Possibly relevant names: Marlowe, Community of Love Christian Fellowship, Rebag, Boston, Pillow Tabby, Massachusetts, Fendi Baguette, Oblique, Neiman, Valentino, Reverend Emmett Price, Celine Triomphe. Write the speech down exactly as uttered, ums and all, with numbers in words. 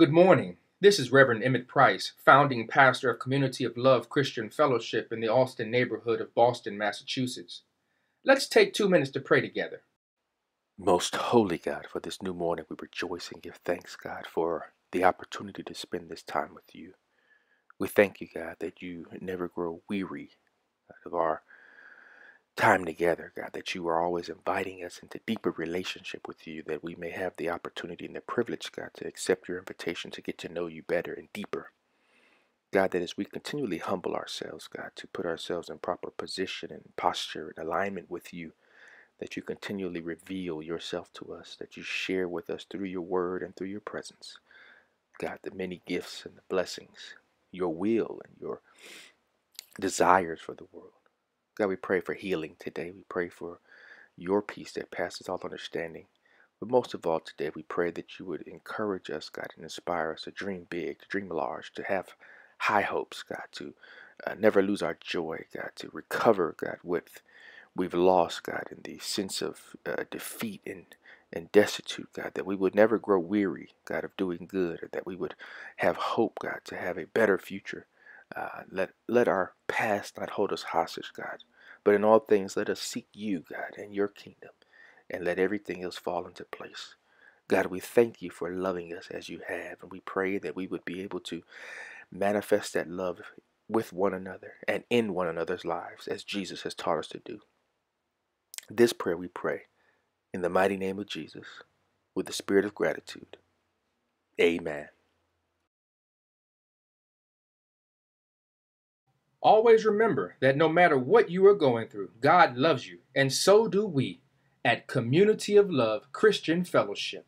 Good morning. This is Reverend Emmett Price, founding pastor of Community of Love Christian Fellowship in the Austin neighborhood of Boston, Massachusetts. Let's take two minutes to pray together. Most holy God, for this new morning we rejoice and give thanks, God, for the opportunity to spend this time with you. We thank you, God, that you never grow weary of our time together, God, that you are always inviting us into deeper relationship with you, that we may have the opportunity and the privilege, God, to accept your invitation to get to know you better and deeper. God, that as we continually humble ourselves, God, to put ourselves in proper position and posture and alignment with you, that you continually reveal yourself to us, that you share with us through your word and through your presence, God, the many gifts and the blessings, your will and your desires for the world. God, we pray for healing today. We pray for your peace that passes all understanding. But most of all today, we pray that you would encourage us, God, and inspire us to dream big, to dream large, to have high hopes, God, to uh, never lose our joy, God, to recover, God, what we've lost, God, in the sense of uh, defeat and, and destitute, God, that we would never grow weary, God, of doing good, or that we would have hope, God, to have a better future. Uh, let, let our past not hold us hostage, God, but in all things let us seek you, God, and your kingdom, and let everything else fall into place. God, we thank you for loving us as you have, and we pray that we would be able to manifest that love with one another and in one another's lives as Jesus has taught us to do. This prayer we pray in the mighty name of Jesus with the spirit of gratitude. Amen. Always remember that no matter what you are going through, God loves you, and so do we at Community of Love Christian Fellowship.